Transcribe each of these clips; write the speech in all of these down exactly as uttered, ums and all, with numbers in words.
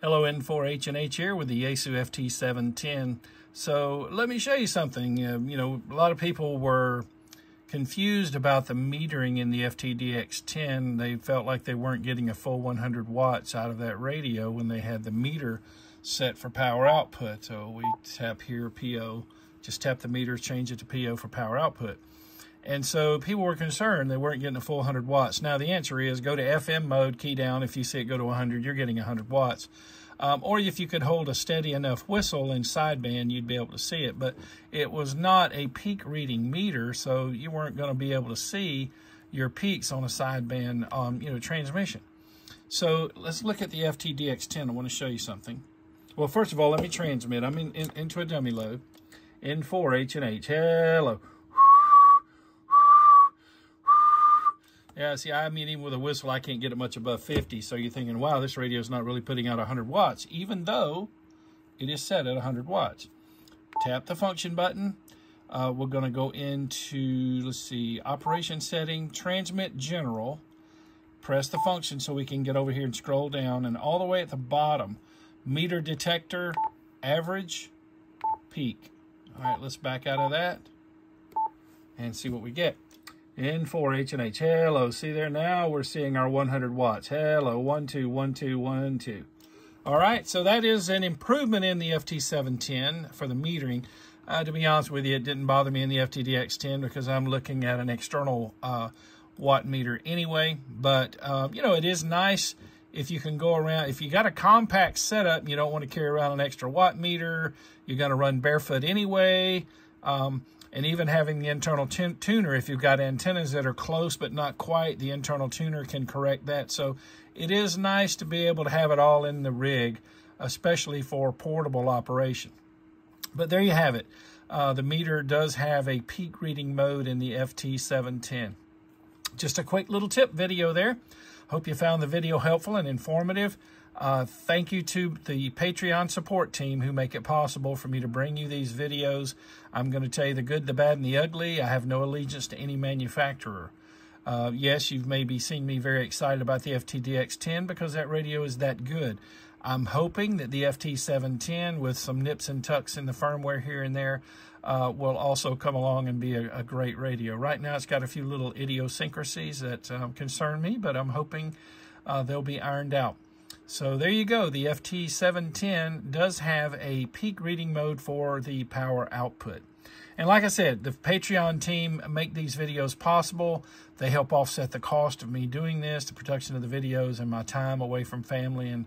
Hello, N four H N H here with the Yaesu F T seven ten. So let me show you something. Uh, you know, a lot of people were confused about the metering in the F T D X ten. They felt like they weren't getting a full one hundred watts out of that radio when they had the meter set for power output. So we tap here P O, just tap the meter, change it to P O for power output. And so people were concerned they weren't getting a full one hundred watts. Now, the answer is go to F M mode, key down. If you see it go to one hundred, you're getting one hundred watts. Um, or if you could hold a steady enough whistle in sideband, you'd be able to see it. But it was not a peak reading meter, so you weren't going to be able to see your peaks on a sideband um, you know, transmission. So let's look at the F T D X ten. I want to show you something. Well, first of all, let me transmit. I'm in, in, into a dummy load. N four H N H. Hello. Yeah, see, I mean, even with a whistle, I can't get it much above fifty. So you're thinking, wow, this radio is not really putting out one hundred watts, even though it is set at one hundred watts. Tap the function button. Uh, we're going to go into, let's see, operation setting, transmit general. Press the function so we can get over here and scroll down. And all the way at the bottom, meter detector, average, peak. All right, let's back out of that and see what we get. N four H N H. Hello. See there, now we're seeing our one hundred watts. Hello. one two, one two, one two. All right. So that is an improvement in the F T seven ten for the metering. Uh, to be honest with you, it didn't bother me in the F T D X ten because I'm looking at an external uh, watt meter anyway. But, uh, you know, it is nice if you can go around. If you got a compact setup and you don't want to carry around an extra watt meter, you're going to run barefoot anyway. Um, And even having the internal tuner, if you've got antennas that are close but not quite, the internal tuner can correct that. So it is nice to be able to have it all in the rig, especially for portable operation. But there you have it. Uh, the meter does have a peak reading mode in the F T seven ten. Just a quick little tip video there. Hope you found the video helpful and informative. Uh, thank you to the Patreon support team who make it possible for me to bring you these videos. I'm going to tell you the good, the bad, and the ugly. I have no allegiance to any manufacturer. Uh, yes, you've maybe seen me very excited about the F T D X ten because that radio is that good. I'm hoping that the F T seven ten, with some nips and tucks in the firmware here and there, uh, will also come along and be a, a great radio. Right now, it's got a few little idiosyncrasies that um, concern me, but I'm hoping uh, they'll be ironed out. So there you go. The F T seven ten does have a peak reading mode for the power output. And like I said, the Patreon team make these videos possible. They help offset the cost of me doing this, the production of the videos, and my time away from family and,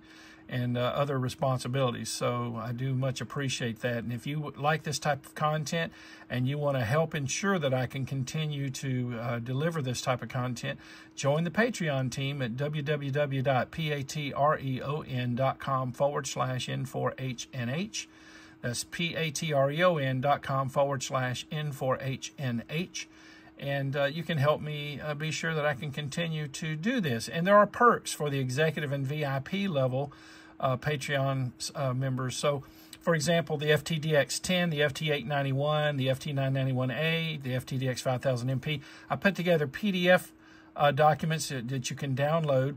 and uh, other responsibilities. So I do much appreciate that. And if you like this type of content and you want to help ensure that I can continue to uh, deliver this type of content, join the Patreon team at www.patreon.com forward slash N4HNH. That's patreon.com forward slash N4HNH. And uh, you can help me uh, be sure that I can continue to do this. And there are perks for the executive and V I P level uh, Patreon uh, members. So, for example, the F T D X ten, the F T eight ninety-one, the F T nine ninety-one A, the F T D X five thousand M P. I put together P D F uh, documents that, that you can download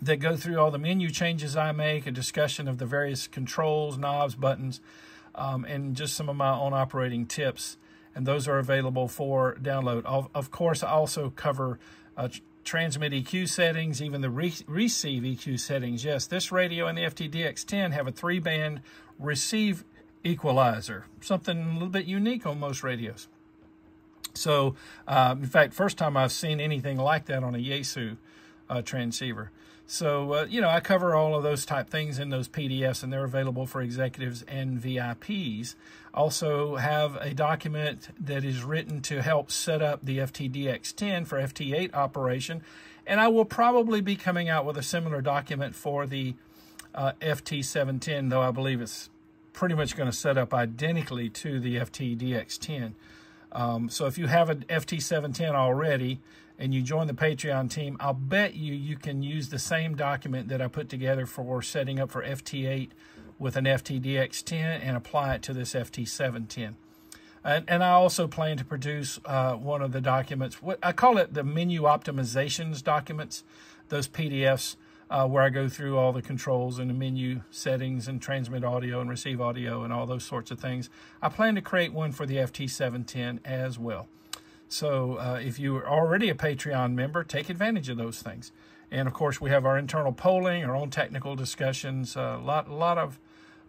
that go through all the menu changes I make, a discussion of the various controls, knobs, buttons, um, and just some of my own operating tips. And those are available for download. Of, of course, I also cover uh, transmit E Q settings, even the re receive E Q settings. Yes, this radio and the F T D X ten have a three-band receive equalizer, something a little bit unique on most radios. So, uh, in fact, first time I've seen anything like that on a Yaesu uh, transceiver. So, uh, you know, I cover all of those type things in those P D Fs, and they're available for executives and V I Ps. Also have a document that is written to help set up the F T D X ten for F T eight operation. And I will probably be coming out with a similar document for the uh, F T seven ten, though I believe it's pretty much going to set up identically to the F T D X ten. Um, so if you have an F T seven ten already and you join the Patreon team, I'll bet you you can use the same document that I put together for setting up for F T eight with an F T D X ten and apply it to this F T seven ten. And, and I also plan to produce uh, one of the documents. What I call it the menu optimizations documents, those P D Fs. uh, where I go through all the controls and the menu settings and transmit audio and receive audio and all those sorts of things. I plan to create one for the F T seven ten as well. So uh, if you are already a Patreon member, take advantage of those things. And of course, we have our internal polling, our own technical discussions, a uh, lot, lot of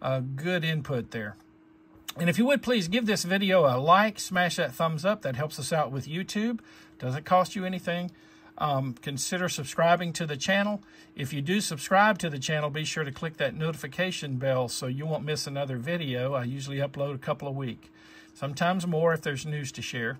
uh, good input there. And if you would, please give this video a like, smash that thumbs up. That helps us out with YouTube. Doesn't cost you anything. Um, consider subscribing to the channel. If you do subscribe to the channel, be sure to click that notification bell so you won't miss another video. I usually upload a couple a week, sometimes more if there's news to share.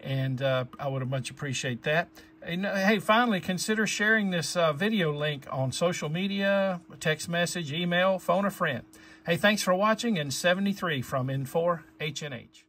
And uh, I would much appreciate that. And, uh, hey, finally, consider sharing this uh, video link on social media, text message, email, phone a friend. Hey, thanks for watching, and seventy-three from N four H N H.